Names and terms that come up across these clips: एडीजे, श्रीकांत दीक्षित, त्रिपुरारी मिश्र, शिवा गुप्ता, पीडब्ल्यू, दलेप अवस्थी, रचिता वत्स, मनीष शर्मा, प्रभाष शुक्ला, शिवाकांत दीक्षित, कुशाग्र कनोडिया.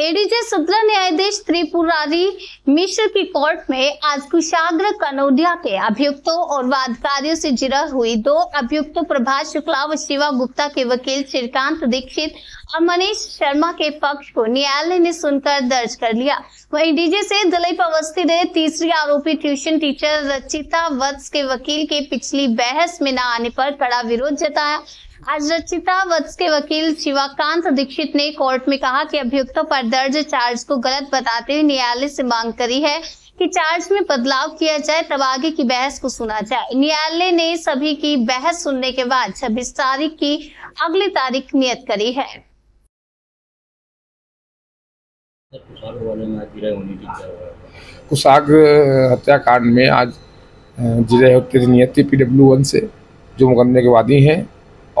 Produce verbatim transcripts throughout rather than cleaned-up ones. एडीजे सत्रह न्यायाधीश त्रिपुरारी मिश्र की कोर्ट में आज कुशाग्र कनोडिया के अभियुक्तों और वादकारियों से जिरा हुई दो अभियुक्तों प्रभाष शुक्ला व शिवा गुप्ता के वकील श्रीकांत दीक्षित और मनीष शर्मा के पक्ष को न्यायालय ने सुनकर दर्ज कर लिया। वहीं एडीजे से दलेप अवस्थी ने तीसरी आरोपी ट्यूशन टीचर रचिता वत्स के वकील के पिछली बहस में न आने पर कड़ा विरोध जताया। आज रचिता वत्स के वकील शिवाकांत दीक्षित ने कोर्ट में कहा कि अभियुक्तों पर दर्ज चार्ज को गलत बताते हुए न्यायालय से मांग करी है कि चार्ज में बदलाव किया जाए, तब आगे की बहस को सुना जाए। न्यायालय ने सभी की बहस सुनने के बाद छब्बीस तारीख की अगली तारीख नियत करी है। कुशाग्र हत्याकांड में आज जिरह की नियत थी पीडब्ल्यू वन से, जो मुकदमे के वादी हैं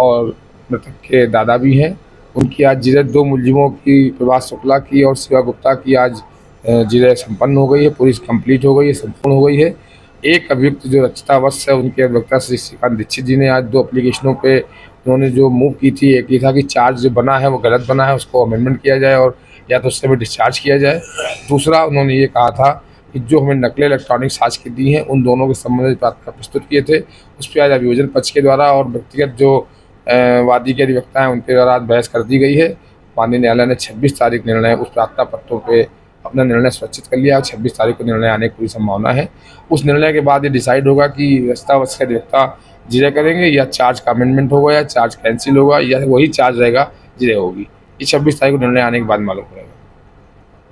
और मृतक के दादा भी हैं, उनकी आज जिरह दो मुलजिमों की प्रभाष शुक्ला की और शिवा गुप्ता की आज जिरह संपन्न हो गई है। पुलिस कंप्लीट हो गई है, संपूर्ण हो गई है। एक अभियुक्त जो रचिता वत्स है, उनके अधिवक्ता श्री श्रीकांत दीक्षित जी ने आज दो एप्लीकेशनों पे उन्होंने जो मूव की थी, एक ये था कि चार्ज जो बना है वो गलत बना है, उसको अमेंडमेंट किया जाए और या तो उससे भी डिस्चार्ज किया जाए। दूसरा उन्होंने ये कहा था कि जो हमें नकली इलेक्ट्रॉनिक साक्ष की दी हैं उन दोनों के संबंधित प्राथमिकता प्रस्तुत किए थे, उस पर आज अभियोजन पक्ष के द्वारा और व्यक्तिगत जो वादी के अधिवक्ता हैं उनके द्वारा आज बहस कर दी गई है। माननीय न्यायालय ने छब्बीस तारीख निर्णय उस प्रार्थना पत्रों पे अपना निर्णय सुरक्षित कर लिया और छब्बीस तारीख को निर्णय आने की पूरी संभावना है। उस निर्णय के बाद ये डिसाइड होगा कि रचिता वत्स के अधिवक्ता जिरह करेंगे या चार्ज का अमेंडमेंट होगा या चार्ज कैंसिल होगा या वही चार्ज रहेगा, जिरह होगी। ये छब्बीस तारीख को निर्णय आने के बाद मालूम पड़ेगा।